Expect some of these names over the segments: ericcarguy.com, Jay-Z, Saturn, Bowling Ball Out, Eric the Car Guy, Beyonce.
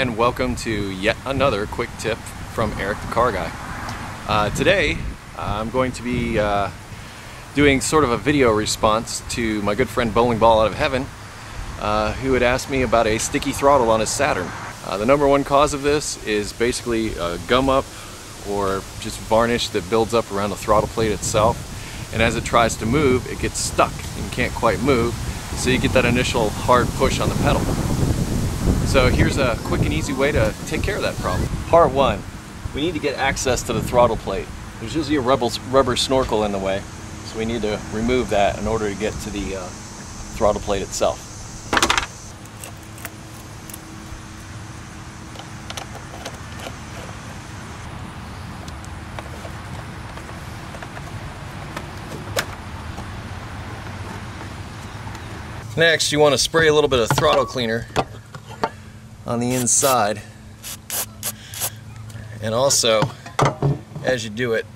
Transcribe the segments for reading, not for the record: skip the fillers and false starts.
and welcome to yet another quick tip from Eric the Car Guy. Today I'm going to be doing sort of a video response to my good friend Bowling Ball Out of Heaven, who had asked me about a sticky throttle on his Saturn. The number one cause of this is basically gum up or just varnish that builds up around the throttle plate itself, and as it tries to move it gets stuck and can't quite move, so you get that initial hard push on the pedal. So here's a quick and easy way to take care of that problem. Part one, we need to get access to the throttle plate. There's usually a rubber snorkel in the way, so we need to remove that in order to get to the throttle plate itself. Next, you want to spray a little bit of throttle cleaner on the inside, and also as you do it,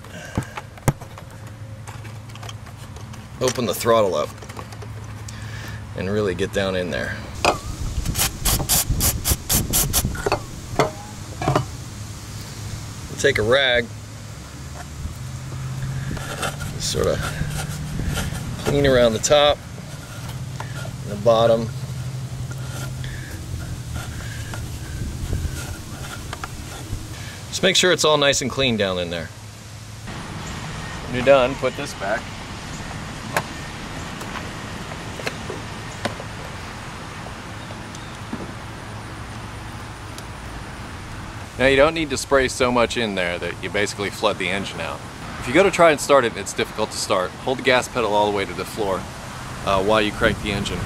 open the throttle up and really get down in there. Take a rag, just sort of clean around the top and the bottom. Just make sure it's all nice and clean down in there. When you're done, put this back. Now you don't need to spray so much in there that you basically flood the engine out. If you go to try and start it and it's difficult to start, hold the gas pedal all the way to the floor while you crank the engine.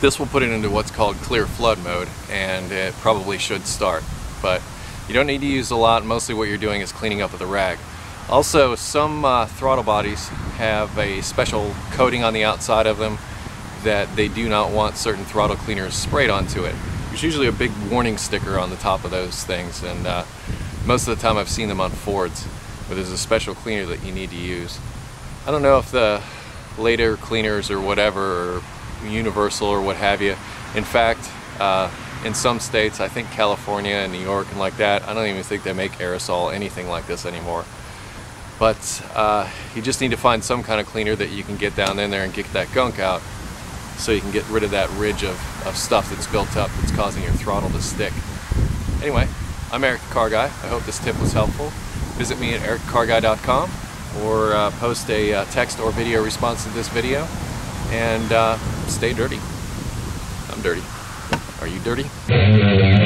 This will put it into what's called clear flood mode, and it probably should start. But you don't need to use a lot. Mostly what you're doing is cleaning up with a rag. Also, some throttle bodies have a special coating on the outside of them that they do not want certain throttle cleaners sprayed onto it. There's usually a big warning sticker on the top of those things, and most of the time I've seen them on Fords, but there's a special cleaner that you need to use. I don't know if the later cleaners or whatever, or universal or what have you. In fact, in some states, I think California and New York and like that, I don't even think they make aerosol anything like this anymore. But you just need to find some kind of cleaner that you can get down in there and get that gunk out, so you can get rid of that ridge of stuff that's built up that's causing your throttle to stick. Anyway, I'm Eric the Car Guy. I hope this tip was helpful. Visit me at ericcarguy.com, or post a text or video response to this video, and stay dirty. I'm dirty. Are you dirty?